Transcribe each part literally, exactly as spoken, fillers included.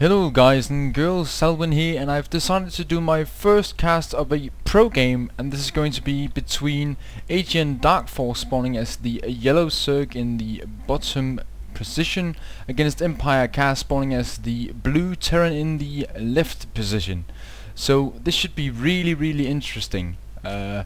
Hello guys and girls, Salwyn here, and I've decided to do my first cast of a pro game, and this is going to be between ATnDarKFoRCE spawning as the yellow Zerg in the bottom position against EmpireKas spawning as the blue Terran in the left position. So this should be really really interesting. Uh,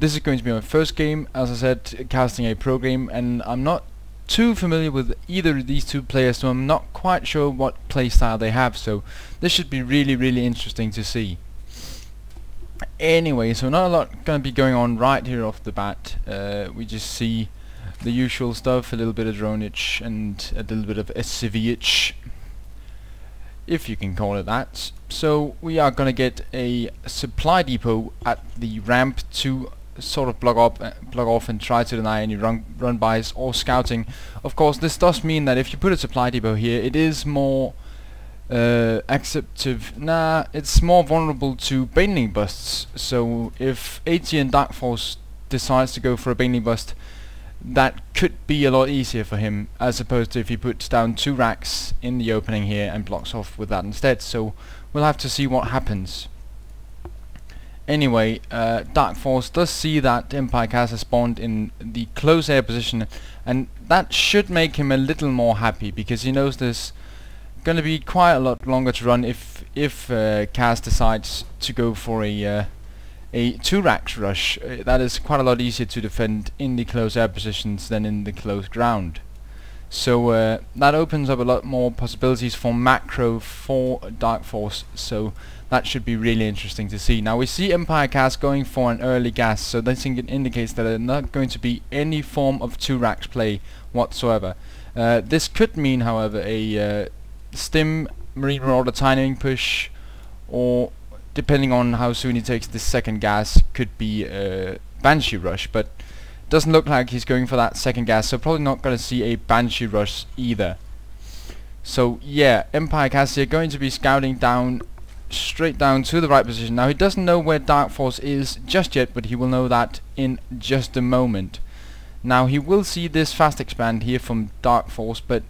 this is going to be my first game, as I said, casting a pro game, and I'm not too familiar with either of these two players, so I'm not quite sure what playstyle they have, so this should be really really interesting to see. Anyway, so not a lot going to be going on right here off the bat. Uh, we just see the usual stuff, a little bit of droneage and a little bit of S C V-itch, if you can call it that. So we are going to get a supply depot at the ramp to sort of block up, uh, block off and try to deny any run, run bys or scouting. Of course, this does mean that if you put a supply depot here, it is more uh, acceptive, nah, it's more vulnerable to Baneling busts. So if ATnDarKFoRCE decides to go for a Baneling bust, that could be a lot easier for him, as opposed to if he puts down two racks in the opening here and blocks off with that instead. So we'll have to see what happens. Anyway, uh, DarkFoRCE does see that EmpireKas has spawned in the close air position, and that should make him a little more happy, because he knows there's going to be quite a lot longer to run if if uh, Kas decides to go for a uh, a two racks rush. Uh, that is quite a lot easier to defend in the close air positions than in the close ground. So uh, that opens up a lot more possibilities for macro for DarkFoRCE, so that should be really interesting to see. Now we see EmpireKas going for an early gas, so this indicates that there's not going to be any form of two racks play whatsoever. Uh, this could mean, however, a uh, stim, Marine Marauder timing push, or depending on how soon he takes this second gas, could be a uh, Banshee rush, but doesn't look like he's going for that second gas, so probably not going to see a Banshee rush either. So yeah, EmpireKas here going to be scouting down, straight down to the right position. Now he doesn't know where DarkFoRCE is just yet, but he will know that in just a moment. Now he will see this fast expand here from DarkFoRCE, but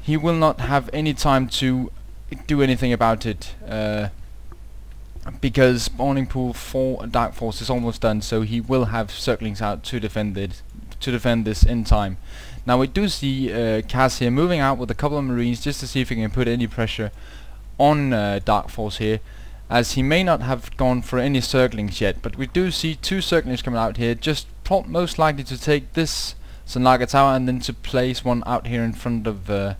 he will not have any time to do anything about it, uh, because spawning pool for DarkFoRCE is almost done, so he will have circlings out to defend it, to defend this in time. Now we do see uh, Kas here moving out with a couple of Marines just to see if he can put any pressure on uh, DarkFoRCE here, as he may not have gone for any circlings yet, but we do see two circlings coming out here, just most likely to take this Sunlaga Tower and then to place one out here in front of uh,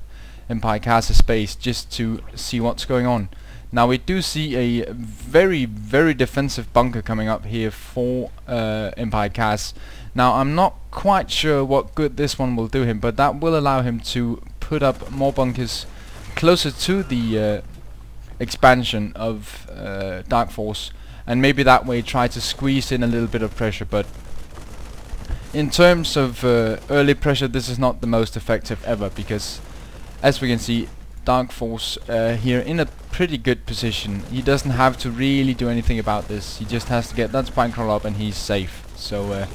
EmpireKas' space just to see what's going on. Now we do see a very, very defensive bunker coming up here for uh, EmpireKas. Now I'm not quite sure what good this one will do him, but that will allow him to put up more bunkers closer to the uh, expansion of uh, DarkFoRCE, and maybe that way try to squeeze in a little bit of pressure. But in terms of uh, early pressure, this is not the most effective ever, because as we can see, DarkFoRCE uh, here in a pretty good position. He doesn't have to really do anything about this, he just has to get that Spinecrawler up and he's safe. So uh,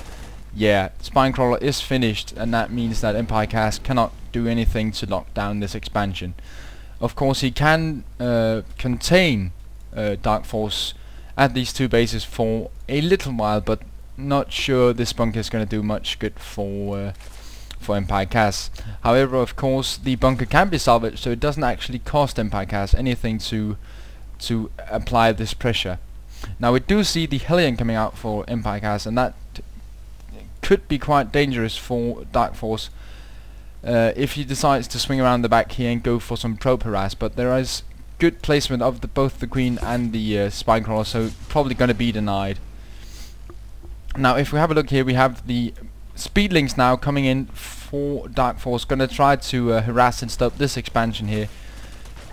yeah, Spinecrawler is finished, and that means that EmpireKas cannot do anything to lock down this expansion. Of course he can uh, contain uh, DarkFoRCE at these two bases for a little while, but not sure this bunker is going to do much good for uh, for EmpireKas. However, of course, the bunker can be salvaged, so it doesn't actually cost EmpireKas anything to to apply this pressure. Now we do see the Hellion coming out for EmpireKas, and that could be quite dangerous for DarkFoRCE Uh, if he decides to swing around the back here and go for some probe harass, but there is good placement of the, both the Queen and the uh, Spinecrawler, so probably going to be denied. Now if we have a look here, we have the Speedlings now coming in for DarkFoRCE, going to try to uh, harass and stop this expansion here.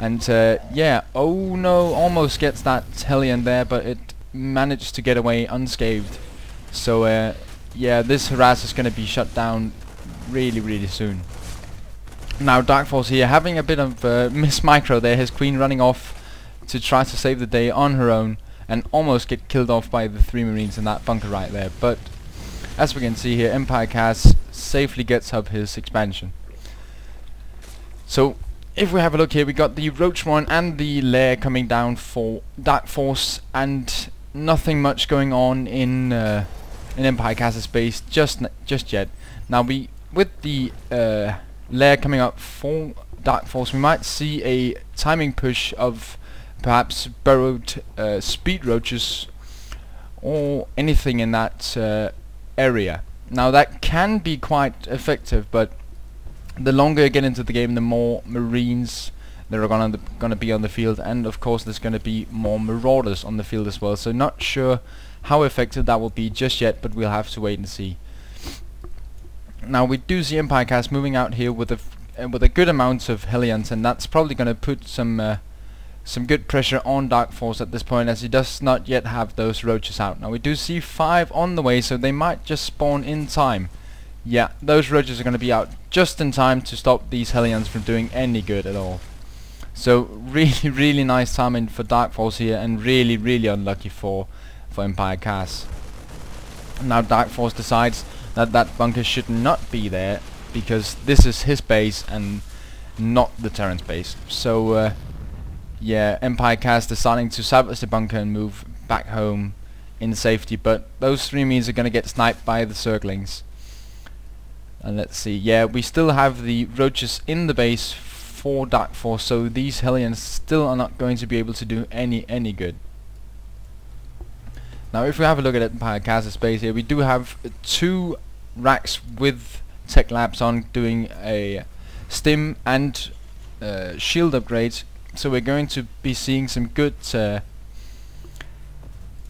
And uh, yeah, oh no, almost gets that Hellion there, but it managed to get away unscathed. So uh, yeah, this harass is going to be shut down really, really soon. Now DarkFoRCE here having a bit of uh, miss micro there, his Queen running off to try to save the day on her own, and almost get killed off by the three Marines in that bunker right there. But as we can see here, EmpireKas safely gets up his expansion. So if we have a look here, we got the Roach one and the Lair coming down for Dark Force, and nothing much going on in uh, in EmpireKas' base just n just yet. Now we with the uh, Lair coming up for Dark Force, we might see a timing push of perhaps burrowed uh, speed roaches or anything in that uh, area. Now that can be quite effective, but the longer you get into the game, the more Marines there are gonna gonna be on the field, and of course there's gonna be more Marauders on the field as well. So not sure how effective that will be just yet, but we'll have to wait and see. Now we do see EmpireKas moving out here with a f uh, with a good amount of Hellions, and that's probably gonna put some uh, some good pressure on Dark Force at this point, as he does not yet have those roaches out. Now we do see five on the way, so they might just spawn in time. Yeah, those roaches are going to be out just in time to stop these Hellions from doing any good at all. So really, really nice timing for Dark Force here, and really, really unlucky for for EmpireKas. Now Dark Force decides that that bunker should not be there, because this is his base and not the Terran's base. So. Uh, Yeah, EmpireKas deciding to salvage the bunker and move back home in safety, but those three means are going to get sniped by the Zerglings. And let's see, yeah, we still have the roaches in the base for Dark Force, so these Hellions still are not going to be able to do any any good. Now if we have a look at EmpireKas' base here, we do have two racks with tech labs on doing a stim and uh, shield upgrades. So we're going to be seeing some good uh,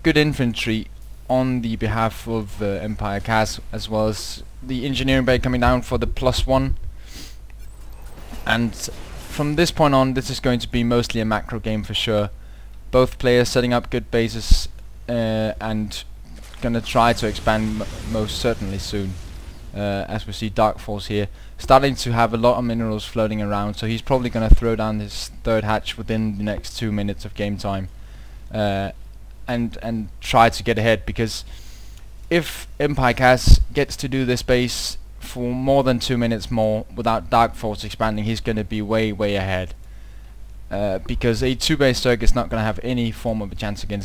good infantry on the behalf of uh, EmpireKas, as well as the engineering bay coming down for the plus one. And from this point on, this is going to be mostly a macro game for sure. Both players setting up good bases uh, and gonna try to expand m most certainly soon. Uh, as we see Dark Force here starting to have a lot of minerals floating around, so he's probably going to throw down his third hatch within the next two minutes of game time, uh, and and try to get ahead, because if EmpireKas gets to do this base for more than two minutes more without Dark Force expanding, he's going to be way way ahead, uh, because a two base Zerg is not going to have any form of a chance against